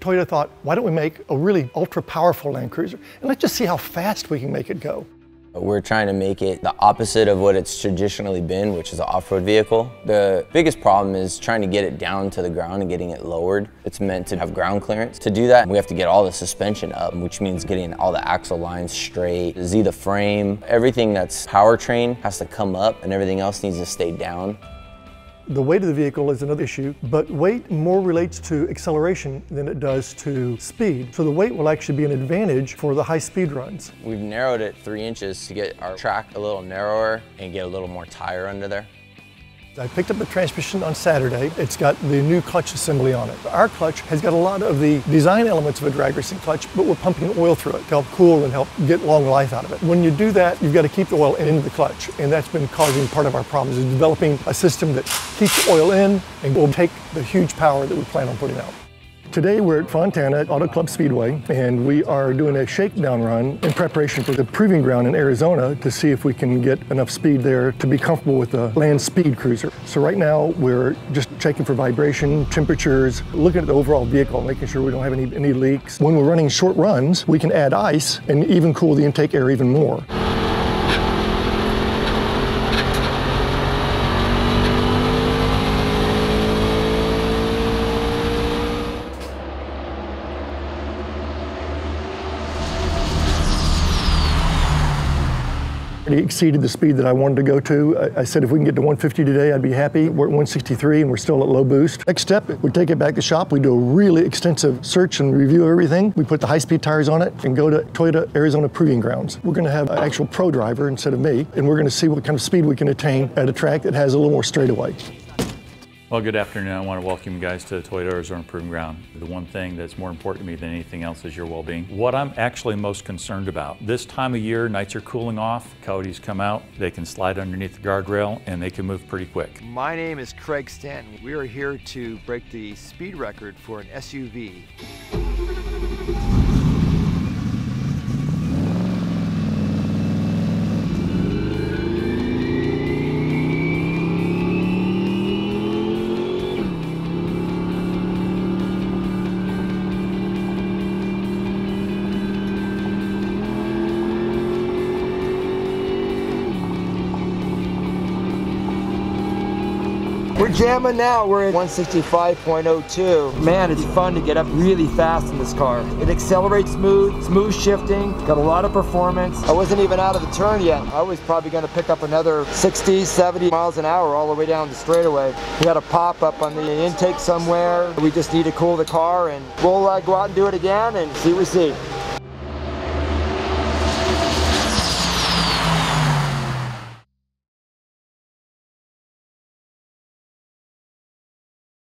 Toyota thought, why don't we make a really ultra powerful Land Cruiser? And let's just see how fast we can make it go. We're trying to make it the opposite of what it's traditionally been, which is an off-road vehicle. The biggest problem is trying to get it down to the ground and getting it lowered. It's meant to have ground clearance. To do that, we have to get all the suspension up, which means getting all the axle lines straight, Z the frame, everything that's powertrain has to come up and everything else needs to stay down. The weight of the vehicle is another issue, but weight more relates to acceleration than it does to speed. So the weight will actually be an advantage for the high speed runs. We've narrowed it 3 inches to get our track a little narrower and get a little more tire under there. I picked up the transmission on Saturday. It's got the new clutch assembly on it. Our clutch has got a lot of the design elements of a drag racing clutch, but we're pumping oil through it to help cool and help get long life out of it. When you do that, you've got to keep the oil into the clutch, and that's been causing part of our problems, is developing a system that keeps oil in and will take the huge power that we plan on putting out. Today we're at Fontana Auto Club Speedway, and we are doing a shakedown run in preparation for the proving ground in Arizona to see if we can get enough speed there to be comfortable with the Land Speed Cruiser. So right now we're just checking for vibration, temperatures, looking at the overall vehicle, making sure we don't have any leaks. When we're running short runs, we can add ice and even cool the intake air even more. It exceeded the speed that I wanted to go to. I said if we can get to 150 today, I'd be happy. We're at 163 and we're still at low boost. Next step, we take it back to the shop. We do a really extensive search and review of everything. We put the high-speed tires on it and go to Toyota Arizona Proving Grounds. We're going to have an actual pro driver instead of me, and we're going to see what kind of speed we can attain at a track that has a little more straightaway. Well, good afternoon. I want to welcome you guys to Toyota Arizona Proving Ground. The one thing that's more important to me than anything else is your well-being. What I'm actually most concerned about, this time of year, nights are cooling off, coyotes come out, they can slide underneath the guardrail, and they can move pretty quick. My name is Craig Stanton. We are here to break the speed record for an SUV. We're jamming now, we're at 165.02. Man, it's fun to get up really fast in this car. It accelerates smooth shifting, got a lot of performance. I wasn't even out of the turn yet. I was probably gonna pick up another 60, 70 miles an hour all the way down the straightaway. We had a pop-up on the intake somewhere. We just need to cool the car, and we'll go out and do it again and see what we see.